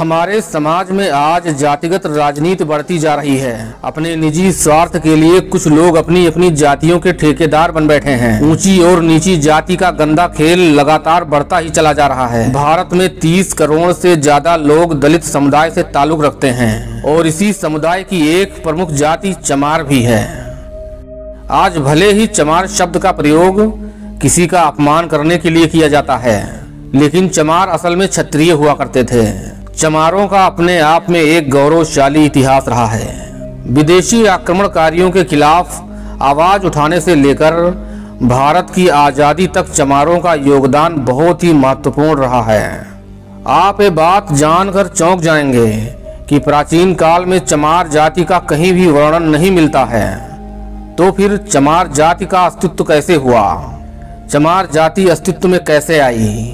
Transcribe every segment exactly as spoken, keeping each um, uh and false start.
हमारे समाज में आज जातिगत राजनीति बढ़ती जा रही है। अपने निजी स्वार्थ के लिए कुछ लोग अपनी अपनी जातियों के ठेकेदार बन बैठे हैं। ऊंची और नीची जाति का गंदा खेल लगातार बढ़ता ही चला जा रहा है। भारत में तीस करोड़ से ज्यादा लोग दलित समुदाय से ताल्लुक रखते हैं और इसी समुदाय की एक प्रमुख जाति चमार भी है। आज भले ही चमार शब्द का प्रयोग किसी का अपमान करने के लिए किया जाता है, लेकिन चमार असल में क्षत्रिय हुआ करते थे। चमारों का अपने आप में एक गौरवशाली इतिहास रहा है। विदेशी आक्रमणकारियों के खिलाफ आवाज उठाने से लेकर भारत की आज़ादी तक चमारों का योगदान बहुत ही महत्वपूर्ण रहा है। आप ये बात जानकर चौंक जाएंगे कि प्राचीन काल में चमार जाति का कहीं भी वर्णन नहीं मिलता है, तो फिर चमार जाति का अस्तित्व कैसे हुआ? चमार जाति अस्तित्व में कैसे आई?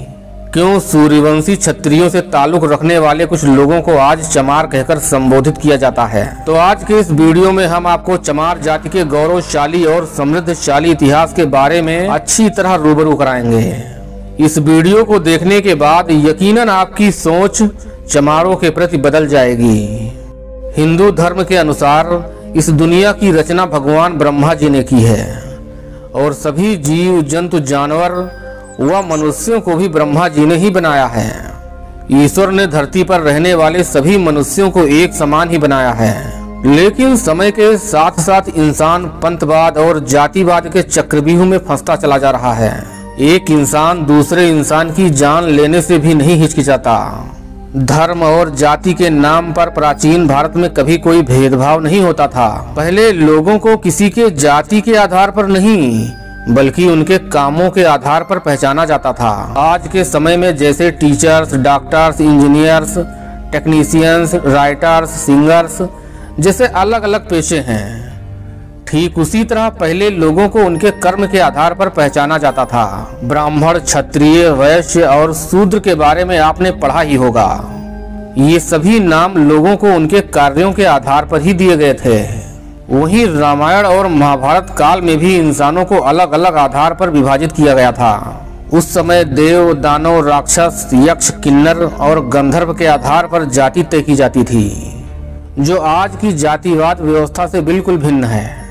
क्यों सूर्यवंशी क्षत्रियों से ताल्लुक रखने वाले कुछ लोगों को आज चमार कहकर संबोधित किया जाता है? तो आज के इस वीडियो में हम आपको चमार जाति के गौरवशाली और समृद्धशाली इतिहास के बारे में अच्छी तरह रूबरू कराएंगे। इस वीडियो को देखने के बाद यकीनन आपकी सोच चमारों के प्रति बदल जाएगी। हिंदू धर्म के अनुसार इस दुनिया की रचना भगवान ब्रह्मा जी ने की है और सभी जीव जंतु जानवर वह मनुष्यों को भी ब्रह्मा जी ने ही बनाया है। ईश्वर ने धरती पर रहने वाले सभी मनुष्यों को एक समान ही बनाया है, लेकिन समय के साथ साथ इंसान पंथवाद और जातिवाद के चक्रव्यूह में फंसता चला जा रहा है। एक इंसान दूसरे इंसान की जान लेने से भी नहीं हिचकिचाता। धर्म और जाति के नाम पर प्राचीन भारत में कभी कोई भेदभाव नहीं होता था। पहले लोगों को किसी के जाति के आधार पर नहीं बल्कि उनके कामों के आधार पर पहचाना जाता था। आज के समय में जैसे teachers, doctors, engineers, technicians, writers, singers जैसे अलग अलग पेशे हैं, ठीक उसी तरह पहले लोगों को उनके कर्म के आधार पर पहचाना जाता था। ब्राह्मण, क्षत्रिय, वैश्य और शूद्र के बारे में आपने पढ़ा ही होगा। ये सभी नाम लोगों को उनके कार्यों के आधार पर ही दिए गए थे। वहीं रामायण और महाभारत काल में भी इंसानों को अलग अलग आधार पर विभाजित किया गया था। उस समय देव, दानव, राक्षस, यक्ष, किन्नर और गंधर्व के आधार पर जाति तय की जाती थी, जो आज की जातिवाद व्यवस्था से बिल्कुल भिन्न है।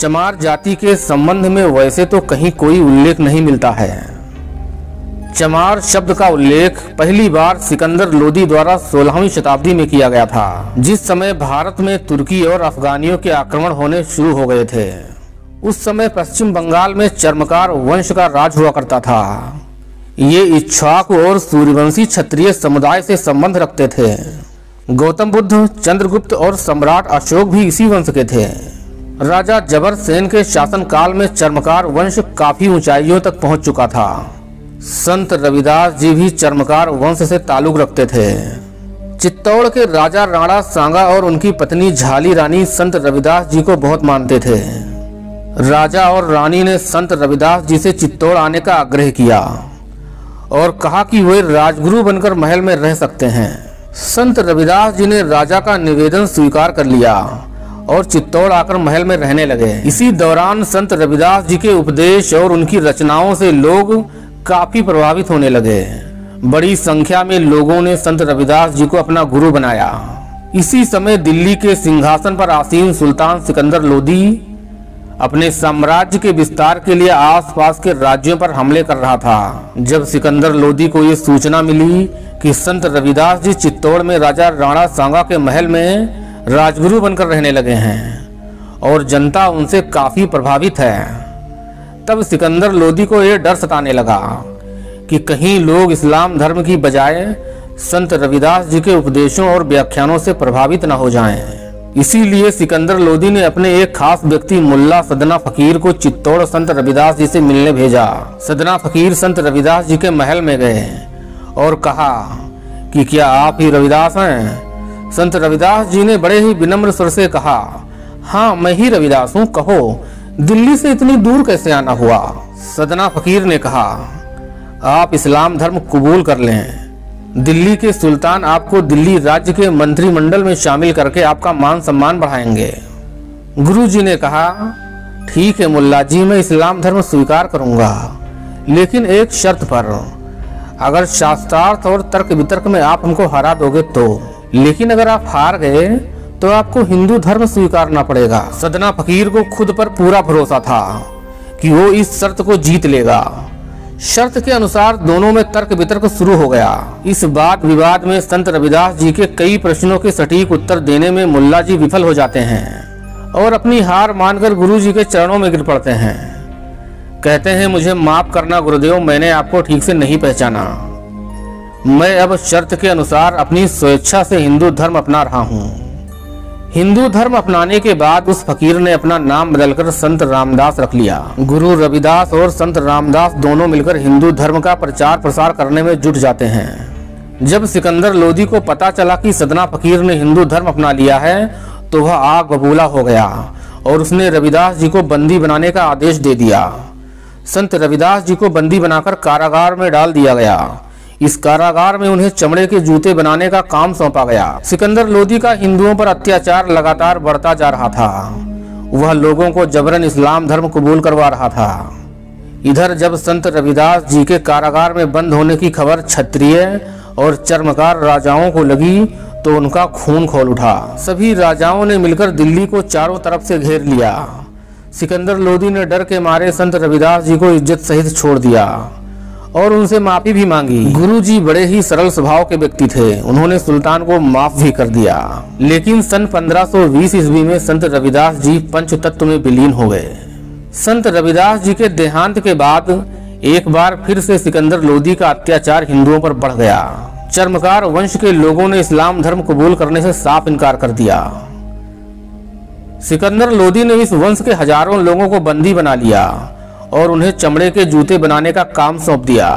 चमार जाति के संबंध में वैसे तो कहीं कोई उल्लेख नहीं मिलता है। चमार शब्द का उल्लेख पहली बार सिकंदर लोदी द्वारा सोलहवीं शताब्दी में किया गया था, जिस समय भारत में तुर्की और अफगानियों के आक्रमण होने शुरू हो गए थे। उस समय पश्चिम बंगाल में चर्मकार वंश का राज हुआ करता था। ये इक्ष्वाकु और सूर्यवंशी क्षत्रिय समुदाय से संबंध रखते थे। गौतम बुद्ध, चंद्रगुप्त और सम्राट अशोक भी इसी वंश के थे। राजा जवरसेन के शासनकाल में चर्मकार वंश काफी ऊंचाइयों तक पहुँच चुका था। संत रविदास जी भी चर्मकार वंश से ताल्लुक रखते थे। चित्तौड़ के राजा राणा सांगा और उनकी पत्नी झाली रानी संत रविदास जी को बहुत मानते थे। राजा और रानी ने संत रविदास जी से चित्तौड़ आने का आग्रह किया और कहा कि वे राजगुरु बनकर महल में रह सकते हैं। संत रविदास जी ने राजा का निवेदन स्वीकार कर लिया और चित्तौड़ आकर महल में रहने लगे। इसी दौरान संत रविदास जी के उपदेश और उनकी रचनाओं से लोग काफी प्रभावित होने लगे। बड़ी संख्या में लोगों ने संत रविदास जी को अपना गुरु बनाया। इसी समय दिल्ली के सिंहासन पर आसीन सुल्तान सिकंदर लोदी अपने साम्राज्य के विस्तार के लिए आसपास के राज्यों पर हमले कर रहा था। जब सिकंदर लोदी को यह सूचना मिली कि संत रविदास जी चित्तौड़ में राजा राणा सांगा के महल में राजगुरु बनकर रहने लगे हैं और जनता उनसे काफी प्रभावित है, तब सिकंदर लोदी को यह डर सताने लगा कि कहीं लोग इस्लाम धर्म की बजाय संत रविदास जी के उपदेशों और व्याख्यानों से प्रभावित न हो जाएं। इसीलिए सिकंदर लोदी ने अपने एक खास व्यक्ति मुल्ला सदना फकीर को चित्तौड़ संत रविदास जी से मिलने भेजा। सदना फकीर संत रविदास जी के महल में गए और कहा कि क्या आप ही रविदास हैं? संत रविदास जी ने बड़े ही विनम्र स्वर से कहा, हाँ मैं ही रविदास हूँ, कहो दिल्ली से इतनी दूर कैसे आना हुआ? सदना फकीर ने कहा, आप इस्लाम धर्म कबूल कर लें। दिल्ली के सुल्तान आपको दिल्ली राज्य के मंत्रिमंडल में शामिल करके आपका मान सम्मान बढ़ाएंगे। गुरुजी ने कहा, ठीक है मुल्ला जी, मैं इस्लाम धर्म स्वीकार करूंगा, लेकिन एक शर्त पर, अगर शास्त्रार्थ और तर्क वितर्क में आप हमको हरा दोगे तो, लेकिन अगर आप हार गए तो आपको हिंदू धर्म स्वीकारना पड़ेगा। सदना फकीर को खुद पर पूरा भरोसा था कि वो इस शर्त को जीत लेगा। शर्त के अनुसार दोनों में तर्क वितर्क शुरू हो गया। इस बात विवाद में संत रविदास जी के कई प्रश्नों के सटीक उत्तर देने में मुल्ला जी विफल हो जाते हैं और अपनी हार मानकर गुरु जी के चरणों में गिर पड़ते हैं। कहते हैं, मुझे माफ करना गुरुदेव, मैंने आपको ठीक से नहीं पहचाना। मैं अब शर्त के अनुसार अपनी स्वेच्छा से हिंदू धर्म अपना रहा हूँ। हिंदू धर्म अपनाने के बाद उस फकीर ने अपना नाम बदलकर संत रामदास रख लिया। गुरु रविदास और संत रामदास दोनों मिलकर हिंदू धर्म का प्रचार प्रसार करने में जुट जाते हैं। जब सिकंदर लोदी को पता चला कि सदना फकीर ने हिंदू धर्म अपना लिया है तो वह आग बबूला हो गया और उसने रविदास जी को बंदी बनाने का आदेश दे दिया। संत रविदास जी को बंदी बनाकर कारागार में डाल दिया गया। इस कारागार में उन्हें चमड़े के जूते बनाने का काम सौंपा गया। सिकंदर लोदी का हिंदुओं पर अत्याचार लगातार बढ़ता जा रहा था। वह लोगों को जबरन इस्लाम धर्म कबूल करवा रहा था। इधर जब संत रविदास जी के कारागार में बंद होने की खबर क्षत्रिय और चर्मकार राजाओं को लगी तो उनका खून खौल उठा। सभी राजाओं ने मिलकर दिल्ली को चारों तरफ से घेर लिया। सिकंदर लोदी ने डर के मारे संत रविदास जी को इज्जत सहित छोड़ दिया और उनसे माफी भी मांगी। गुरुजी बड़े ही सरल स्वभाव के व्यक्ति थे। उन्होंने सुल्तान को माफ भी कर दिया। लेकिन सन पंद्रह सौ बीस ईस्वी में संत रविदास जी पंचतत्व में विलीन हो गए। संत रविदास जी के देहांत के बाद एक बार फिर से सिकंदर लोदी का अत्याचार हिंदुओं पर बढ़ गया। चर्मकार वंश के लोगों ने इस्लाम धर्म कबूल करने से साफ इनकार कर दिया। सिकंदर लोदी ने इस वंश के हजारों लोगों को बंदी बना लिया और उन्हें चमड़े के जूते बनाने का काम सौंप दिया।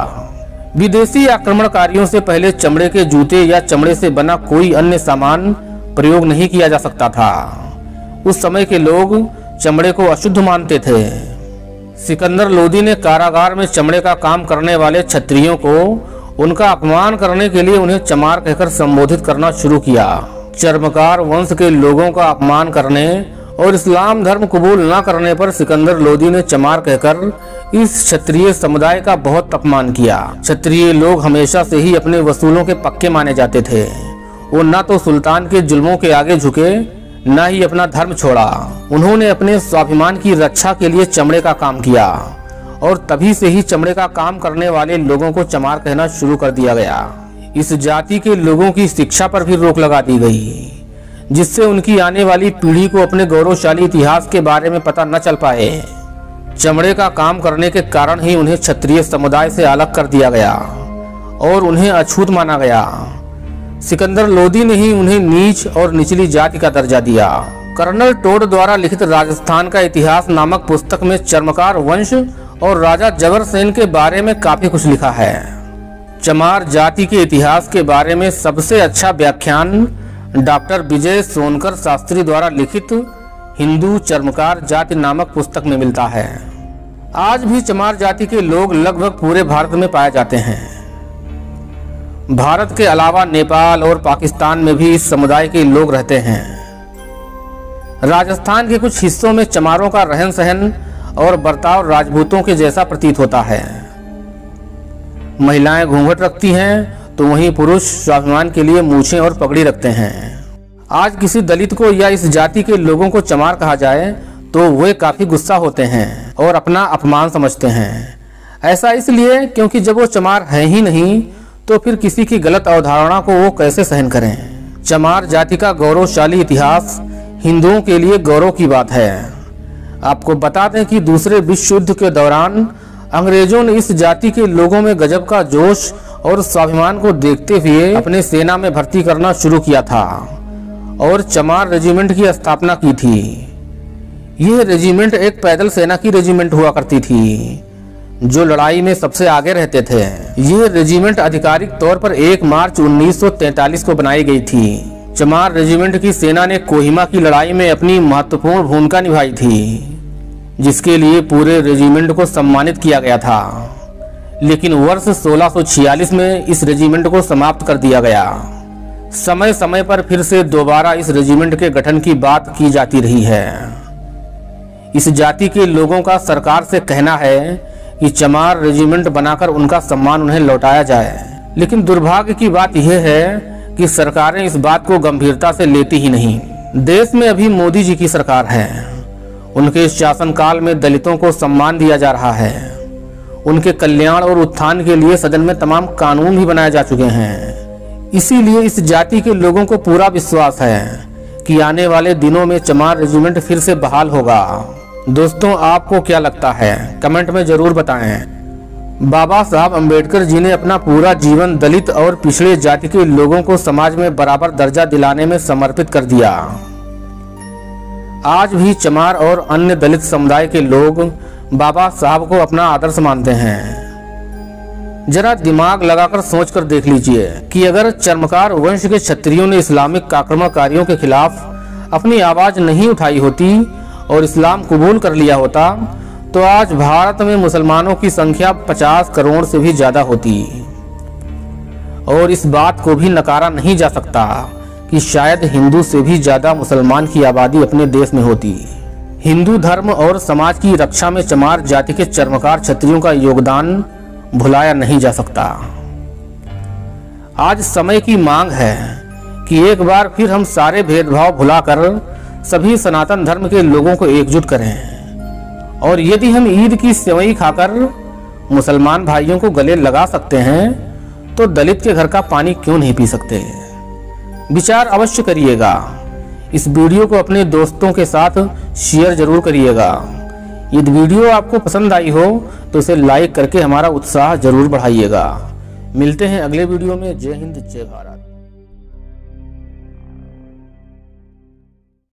विदेशी आक्रमणकारियों से पहले चमड़े के जूते या चमड़े से बना कोई अन्य सामान प्रयोग नहीं किया जा सकता था। उस समय के लोग चमड़े को अशुद्ध मानते थे। सिकंदर लोदी ने कारागार में चमड़े का काम करने वाले क्षत्रियों को उनका अपमान करने के लिए उन्हें चमार कहकर संबोधित करना शुरू किया। चर्मकार वंश के लोगों का अपमान करने और इस्लाम धर्म कबूल न करने पर सिकंदर लोदी ने चमार कहकर इस क्षत्रिय समुदाय का बहुत अपमान किया। क्षत्रिय लोग हमेशा से ही अपने वसूलों के पक्के माने जाते थे। वो न तो सुल्तान के जुल्मों के आगे झुके, न ही अपना धर्म छोड़ा। उन्होंने अपने स्वाभिमान की रक्षा के लिए चमड़े का काम किया और तभी से ही चमड़े का काम करने वाले लोगों को चमार कहना शुरू कर दिया गया। इस जाति के लोगों की शिक्षा पर भी रोक लगा दी गई, जिससे उनकी आने वाली पीढ़ी को अपने गौरवशाली इतिहास के बारे में पता न चल पाए। चमड़े का काम करने के कारण ही उन्हें क्षत्रिय समुदाय से अलग कर दिया गया और उन्हें अछूत माना गया। सिकंदर लोदी ने ही उन्हें नीच और निचली जाति का दर्जा दिया। कर्नल टोड द्वारा लिखित राजस्थान का इतिहास नामक पुस्तक में चर्मकार वंश और राजा जवरसेन के बारे में काफी कुछ लिखा है। चमार जाति के इतिहास के बारे में सबसे अच्छा व्याख्यान डॉक्टर विजय सोनकर शास्त्री द्वारा लिखित हिंदू चर्मकार जाति नामक पुस्तक में मिलता है। आज भी चमार जाति के लोग लगभग पूरे भारत में पाए जाते हैं। भारत के अलावा नेपाल और पाकिस्तान में भी इस समुदाय के लोग रहते हैं। राजस्थान के कुछ हिस्सों में चमारों का रहन सहन और बर्ताव राजपूतों के जैसा प्रतीत होता है। महिलाएं घूंघट रखती हैं तो वहीं पुरुष स्वाभिमान के लिए मूछें और पगड़ी रखते हैं। आज किसी दलित को या इस जाति के लोगों को चमार कहा जाए तो वे काफी गुस्सा होते हैं और अपना अपमान समझते हैं। ऐसा इसलिए क्योंकि जब वो चमार है ही नहीं तो फिर किसी की गलत अवधारणा को वो कैसे सहन करें। चमार जाति का गौरवशाली इतिहास हिंदुओं के लिए गौरव की बात है। आपको बता दें कि दूसरे विश्व युद्ध के दौरान अंग्रेजों ने इस जाति के लोगों में गजब का जोश और स्वाभिमान को देखते हुए अपने सेना में भर्ती करना शुरू किया था और चमार रेजिमेंट की स्थापना की थी। यह रेजिमेंट एक पैदल सेना की रेजिमेंट हुआ करती थी जो लड़ाई में सबसे आगे रहते थे। यह रेजिमेंट आधिकारिक तौर पर एक मार्च उन्नीस सौ तैंतालीस को बनाई गई थी। चमार रेजिमेंट की सेना ने कोहिमा की लड़ाई में अपनी महत्वपूर्ण भूमिका निभाई थी, जिसके लिए पूरे रेजिमेंट को सम्मानित किया गया था। लेकिन वर्ष सोलह सौ छियालीस में इस रेजिमेंट को समाप्त कर दिया गया। समय समय पर फिर से दोबारा इस रेजिमेंट के गठन की बात की जाती रही है। इस जाति के लोगों का सरकार से कहना है कि चमार रेजिमेंट बनाकर उनका सम्मान उन्हें लौटाया जाए। लेकिन दुर्भाग्य की बात यह है कि सरकारें इस बात को गंभीरता से लेती ही नहीं। देश में अभी मोदी जी की सरकार है। उनके शासनकाल में दलितों को सम्मान दिया जा रहा है। उनके कल्याण और उत्थान के लिए सदन में तमाम कानून भी बनाए जा चुके हैं। इसीलिए इस जाति के लोगों को पूरा विश्वास है कि आने वाले दिनों में चमार रेजिमेंट फिर से बहाल होगा। दोस्तों, आपको क्या लगता है कमेंट में जरूर बताएं। बाबा साहब अम्बेडकर जी ने अपना पूरा जीवन दलित और पिछड़े जाति के लोगों को समाज में बराबर दर्जा दिलाने में समर्पित कर दिया। आज भी चमार और अन्य दलित समुदाय के लोग बाबा साहब को अपना आदर्श मानते हैं। जरा दिमाग लगाकर सोच कर देख लीजिए कि अगर चर्मकार वंश के क्षत्रियों ने इस्लामिक आक्रमणकारियों के खिलाफ अपनी आवाज नहीं उठाई होती और इस्लाम कबूल कर लिया होता तो आज भारत में मुसलमानों की संख्या पचास करोड़ से भी ज्यादा होती। और इस बात को भी नकारा नहीं जा सकता कि शायद हिंदू से भी ज्यादा मुसलमान की आबादी अपने देश में होती। हिंदू धर्म और समाज की रक्षा में चमार जाति के चर्मकार क्षत्रियों का योगदान भुलाया नहीं जा सकता। आज समय की मांग है कि एक बार फिर हम सारे भेदभाव भुलाकर सभी सनातन धर्म के लोगों को एकजुट करें। और यदि हम ईद की सेवई खाकर मुसलमान भाइयों को गले लगा सकते हैं तो दलित के घर का पानी क्यों नहीं पी सकते। विचार अवश्य करिएगा। इस वीडियो को अपने दोस्तों के साथ शेयर जरूर करिएगा। यदि वीडियो आपको पसंद आई हो तो इसे लाइक करके हमारा उत्साह जरूर बढ़ाइएगा। मिलते हैं अगले वीडियो में। जय हिंद, जय भारत।